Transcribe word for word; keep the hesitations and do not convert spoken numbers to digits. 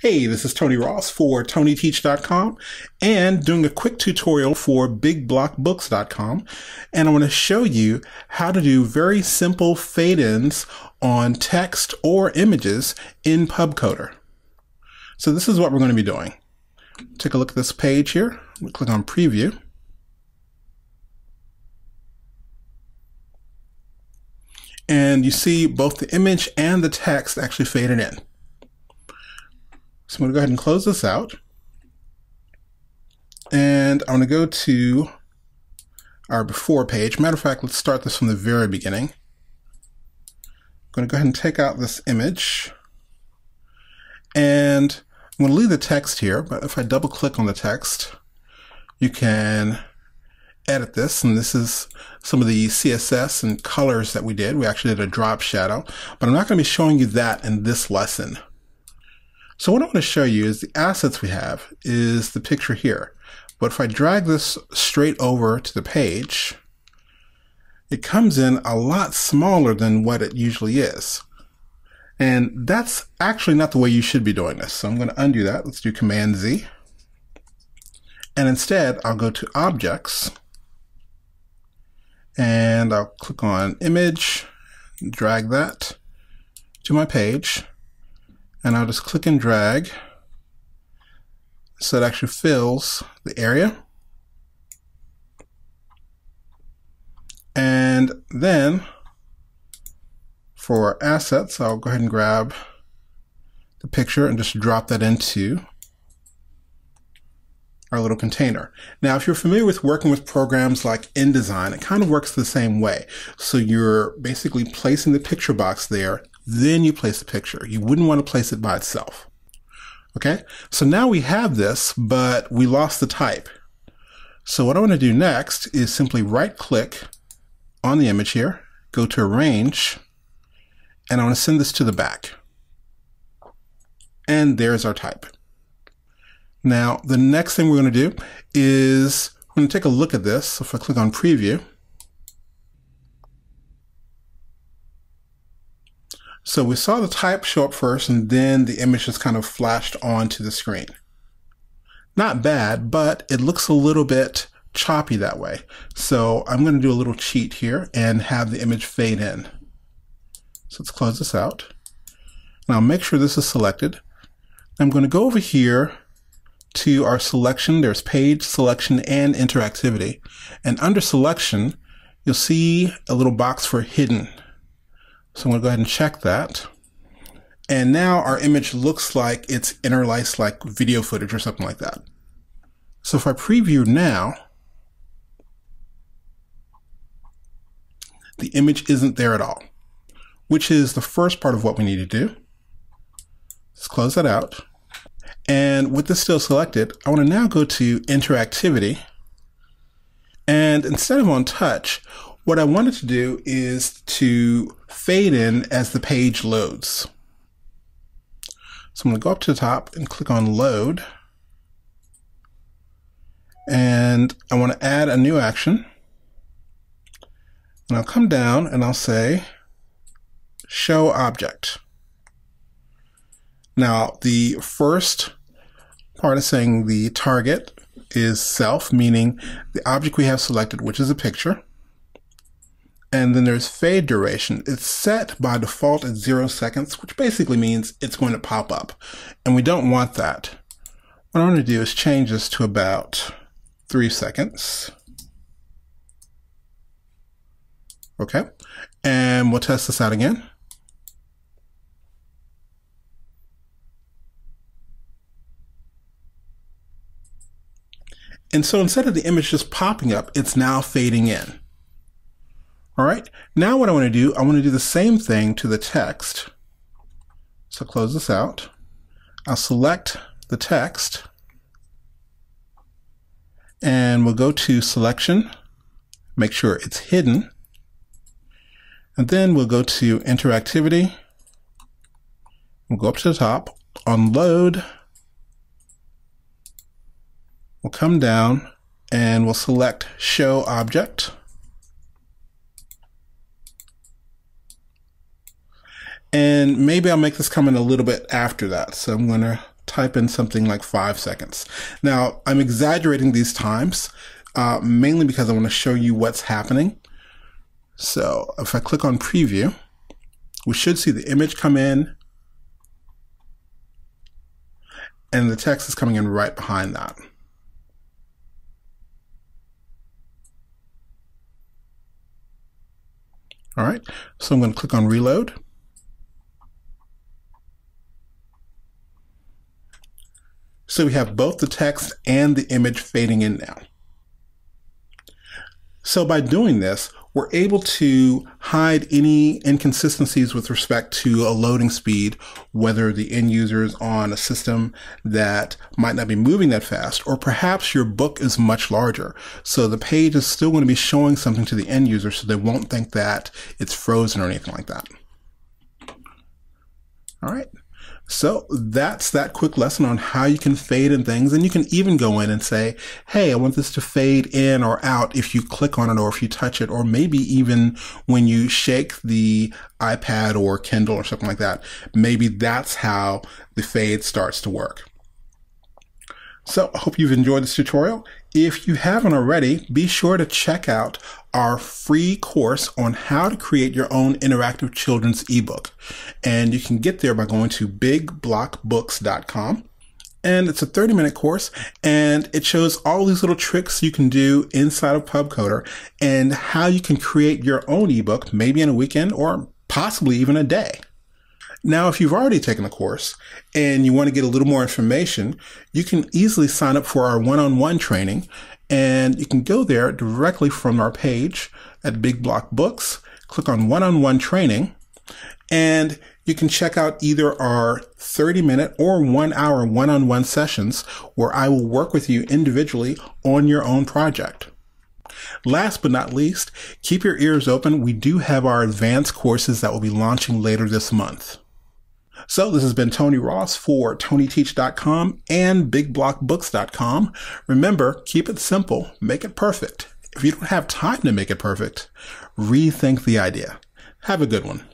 Hey, this is Tony Ross for tony teach dot com and doing a quick tutorial for big block books dot com, and I want to show you how to do very simple fade-ins on text or images in PubCoder. So this is what we're going to be doing. Take a look at this page here. We click on Preview. And you see both the image and the text actually faded in. So I'm going to go ahead and close this out. And I'm going to go to our before page. Matter of fact, let's start this from the very beginning. I'm going to go ahead and take out this image. And I'm going to leave the text here, but if I double click on the text, you can edit this. And this is some of the C S S and colors that we did. We actually did a drop shadow, but I'm not going to be showing you that in this lesson. So what I want to show you is the assets we have is the picture here. But if I drag this straight over to the page, it comes in a lot smaller than what it usually is. And that's actually not the way you should be doing this. So I'm going to undo that. Let's do Command Z. And instead, I'll go to Objects. And I'll click on Image, drag that to my page. And I'll just click and drag so it actually fills the area. And then for assets, I'll go ahead and grab the picture and just drop that into our little container. Now, if you're familiar with working with programs like InDesign, it kind of works the same way. So you're basically placing the picture box there, then you place the picture. You wouldn't want to place it by itself. Okay, so now we have this, but we lost the type. So what I want to do next is simply right click on the image here, go to Arrange, and I want to send this to the back. And there's our type. Now, the next thing we're going to do is we're going to take a look at this. So if I click on Preview, so we saw the type show up first, and then the image just kind of flashed onto the screen. Not bad, but it looks a little bit choppy that way. So I'm going to do a little cheat here and have the image fade in. So let's close this out. Now make sure this is selected. I'm going to go over here to our selection. There's page, selection, and interactivity. And under selection, you'll see a little box for hidden. So I'm going to go ahead and check that. And now our image looks like it's interlaced like video footage or something like that. So if I preview now, the image isn't there at all, which is the first part of what we need to do. Let's close that out. And with this still selected, I want to now go to interactivity. And instead of on touch, what I wanted to do is to fade in as the page loads. So I'm going to go up to the top and click on Load. And I want to add a new action. And I'll come down and I'll say Show Object. Now, the first part is saying the target is self, meaning the object we have selected, which is a picture. And then there's fade duration. It's set by default at zero seconds, which basically means it's going to pop up. And we don't want that. What I'm going to do is change this to about three seconds. Okay. And we'll test this out again. And so instead of the image just popping up, it's now fading in. All right, now what I want to do, I want to do the same thing to the text. So close this out. I'll select the text. And we'll go to selection. Make sure it's hidden. And then we'll go to interactivity. We'll go up to the top, on load. We'll come down and we'll select show object. And maybe I'll make this come in a little bit after that. So I'm going to type in something like five seconds. Now, I'm exaggerating these times, uh, mainly because I want to show you what's happening. So if I click on preview, we should see the image come in, and the text is coming in right behind that. All right, so I'm going to click on reload. So we have both the text and the image fading in now. So by doing this, we're able to hide any inconsistencies with respect to a loading speed, whether the end user is on a system that might not be moving that fast, or perhaps your book is much larger. So the page is still going to be showing something to the end user, so they won't think that it's frozen or anything like that. All right. So that's that quick lesson on how you can fade in things. And you can even go in and say, hey, I want this to fade in or out if you click on it or if you touch it, or maybe even when you shake the iPad or Kindle or something like that. Maybe that's how the fade starts to work. So I hope you've enjoyed this tutorial. If you haven't already, be sure to check out our free course on how to create your own interactive children's ebook. And you can get there by going to big block books dot com. And it's a thirty minute course, and it shows all these little tricks you can do inside of PubCoder and how you can create your own ebook, maybe in a weekend or possibly even a day. Now, if you've already taken the course and you want to get a little more information, you can easily sign up for our one-on-one training, and you can go there directly from our page at Big Block Books, click on one-on-one training, and you can check out either our thirty minute or one hour one-on-one sessions where I will work with you individually on your own project. Last but not least, keep your ears open. We do have our advanced courses that will be launching later this month. So this has been Tony Ross for tony teach dot com and big block books dot com. Remember, keep it simple, make it perfect. If you don't have time to make it perfect, rethink the idea. Have a good one.